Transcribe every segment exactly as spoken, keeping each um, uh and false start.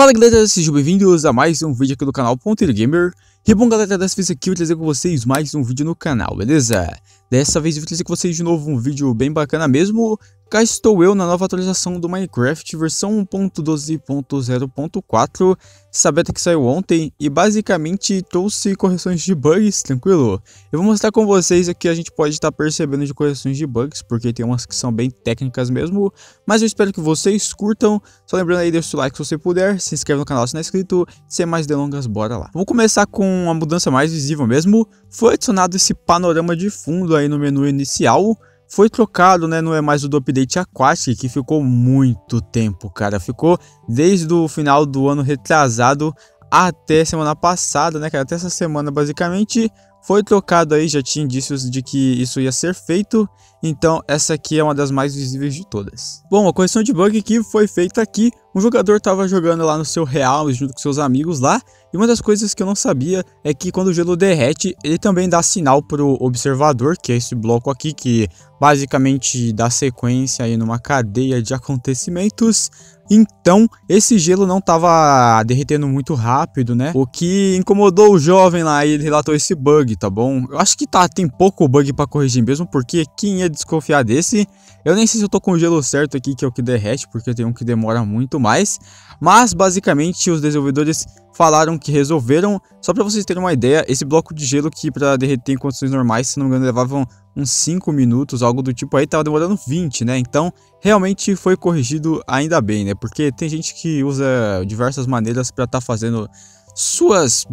Fala galera, sejam bem-vindos a mais um vídeo aqui do canal Ponteiiro Gamer. E bom galera, dessa vez aqui eu vou trazer com vocês mais um vídeo no canal, beleza? Dessa vez eu vou trazer com vocês de novo um vídeo bem bacana mesmo. Cá estou eu na nova atualização do Minecraft, versão um ponto doze ponto zero ponto quatro. Essa beta que saiu ontem e basicamente trouxe correções de bugs, tranquilo? Eu vou mostrar com vocês aqui, a gente pode estar percebendo de correções de bugs, porque tem umas que são bem técnicas mesmo. Mas eu espero que vocês curtam. Só lembrando aí, deixa o like se você puder, se inscreve no canal se não é inscrito. Sem mais delongas, bora lá. Vou começar com uma mudança mais visível mesmo. Foi adicionado esse panorama de fundo aí no menu inicial. Foi trocado, né, não é mais o do update aquático, que ficou muito tempo, cara. Ficou desde o final do ano retrasado até semana passada, né, cara, até essa semana basicamente. Foi trocado aí, já tinha indícios de que isso ia ser feito. Então essa aqui é uma das mais visíveis de todas. Bom, a correção de bug que foi feita aqui. Um jogador estava jogando lá no seu real junto com seus amigos lá. E uma das coisas que eu não sabia é que quando o gelo derrete, ele também dá sinal para o observador, que é esse bloco aqui que basicamente dá sequência aí numa cadeia de acontecimentos. Então esse gelo não estava derretendo muito rápido, né? O que incomodou o jovem lá, e ele relatou esse bug, tá bom? Eu acho que tá, tem pouco bug para corrigir mesmo, porque quem ia desconfiar desse? Eu nem sei se eu tô com o gelo certo aqui, que é o que derrete, porque tem um que demora muito mais. Mas basicamente os desenvolvedores falaram que resolveram. Só para vocês terem uma ideia, esse bloco de gelo que para derreter em condições normais, se não me engano, levavam uns cinco minutos, algo do tipo aí, tava demorando vinte, né? Então realmente foi corrigido, ainda bem, né? Porque tem gente que usa diversas maneiras para tá fazendo suas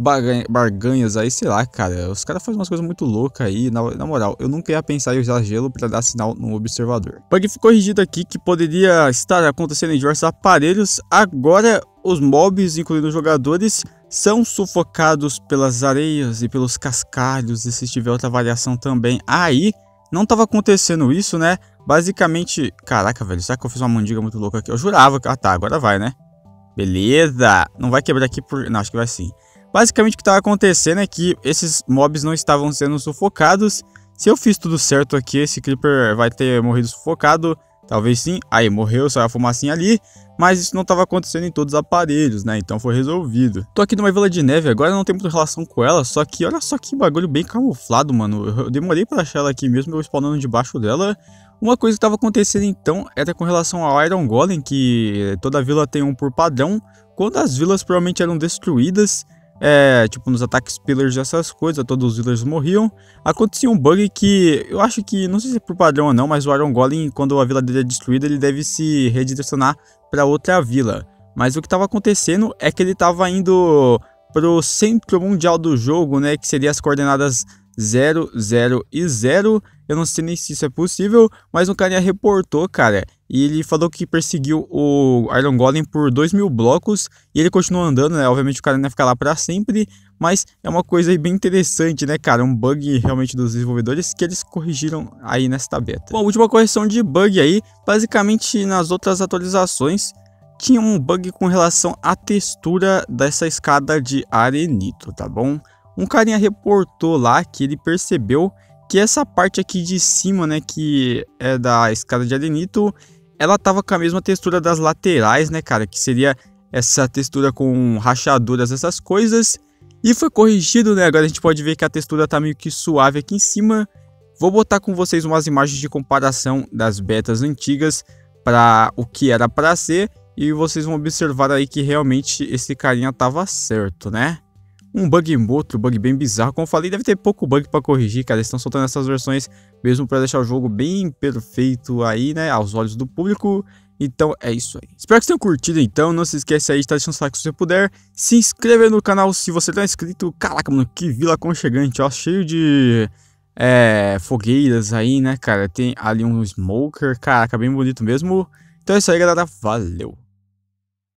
barganhas aí, sei lá, cara. Os caras fazem umas coisas muito loucas aí, na, na moral. Eu nunca ia pensar em usar gelo para dar sinal no observador. Bug ficou corrigido aqui, que poderia estar acontecendo em diversos aparelhos. Agora os mobs, incluindo os jogadores, são sufocados pelas areias e pelos cascalhos. E se tiver outra variação também aí, não tava acontecendo isso, né? Basicamente, caraca, velho, será que eu fiz uma mandiga muito louca aqui? Eu jurava que... Ah tá, agora vai, né? Beleza, não vai quebrar aqui por... Não, acho que vai sim. Basicamente o que estava acontecendo é que esses mobs não estavam sendo sufocados. Se eu fiz tudo certo aqui, esse creeper vai ter morrido sufocado. Talvez sim. Aí morreu, saiu a fumacinha ali. Mas isso não estava acontecendo em todos os aparelhos, né? Então foi resolvido. Tô aqui numa vila de neve agora, não tem muita relação com ela. Só que olha só que bagulho bem camuflado, mano. Eu demorei para achar ela aqui mesmo, eu spawnando debaixo dela. Uma coisa que estava acontecendo então era com relação ao Iron Golem, que toda vila tem um por padrão. Quando as vilas provavelmente eram destruídas, é, tipo nos ataques pillagers e essas coisas, todos os villagers morriam. Acontecia um bug que eu acho que, não sei se é por padrão ou não, mas o Iron Golem, quando a vila dele é destruída, ele deve se redirecionar para outra vila. Mas o que estava acontecendo é que ele estava indo para o centro mundial do jogo, né, que seria as coordenadas zero, zero e zero. Eu não sei nem se isso é possível, mas um cara reportou, cara, e ele falou que perseguiu o Iron Golem por dois mil blocos, e ele continuou andando, né? Obviamente o cara não ia ficar lá pra sempre, mas é uma coisa aí bem interessante, né, cara? Um bug realmente dos desenvolvedores que eles corrigiram aí nesta beta. Bom, a última correção de bug aí, basicamente nas outras atualizações, tinha um bug com relação à textura dessa escada de arenito, tá bom? Um carinha reportou lá que ele percebeu que essa parte aqui de cima, né, que é da escada de arenito, ela tava com a mesma textura das laterais, né, cara, que seria essa textura com rachaduras, essas coisas, e foi corrigido, né? Agora a gente pode ver que a textura tá meio que suave aqui em cima. Vou botar com vocês umas imagens de comparação das betas antigas para o que era para ser, e vocês vão observar aí que realmente esse carinha tava certo, né? Um bug em outro, bug bem bizarro. Como eu falei, deve ter pouco bug para corrigir, cara. Eles estão soltando essas versões mesmo para deixar o jogo bem perfeito aí, né, aos olhos do público. Então é isso aí. Espero que vocês tenham curtido então. Não se esquece aí de estar deixando o like se você puder. Se inscrever no canal se você não é inscrito. Caraca, mano, que vila aconchegante, ó. Cheio de é, fogueiras aí, né, cara. Tem ali um smoker, caraca, bem bonito mesmo. Então é isso aí, galera. Valeu.